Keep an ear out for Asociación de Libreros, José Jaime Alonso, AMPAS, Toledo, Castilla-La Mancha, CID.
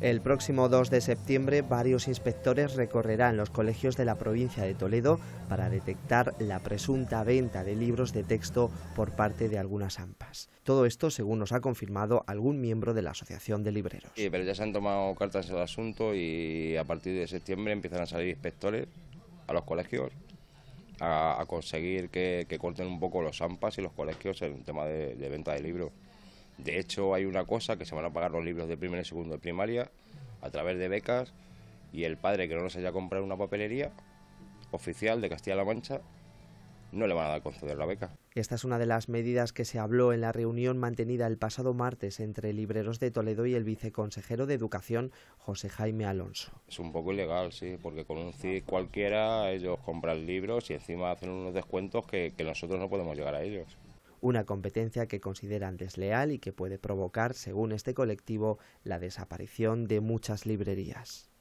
El próximo 2 de septiembre, varios inspectores recorrerán los colegios de la provincia de Toledo para detectar la presunta venta de libros de texto por parte de algunas AMPAS. Todo esto, según nos ha confirmado algún miembro de la Asociación de Libreros. Sí, pero ya se han tomado cartas en el asunto y a partir de septiembre empiezan a salir inspectores a los colegios a conseguir que corten un poco los AMPAS y los colegios en el tema de venta de libros. De hecho, hay una cosa, que se van a pagar los libros de primer y segundo de primaria a través de becas, y el padre que no los haya comprado en una papelería oficial de Castilla-La Mancha no le van a dar conceder la beca. Esta es una de las medidas que se habló en la reunión mantenida el pasado martes entre Libreros de Toledo y el viceconsejero de Educación, José Jaime Alonso. Es un poco ilegal, sí, porque con un CID cualquiera ellos compran libros y encima hacen unos descuentos que nosotros no podemos llegar a ellos. Una competencia que consideran desleal y que puede provocar, según este colectivo, la desaparición de muchas librerías.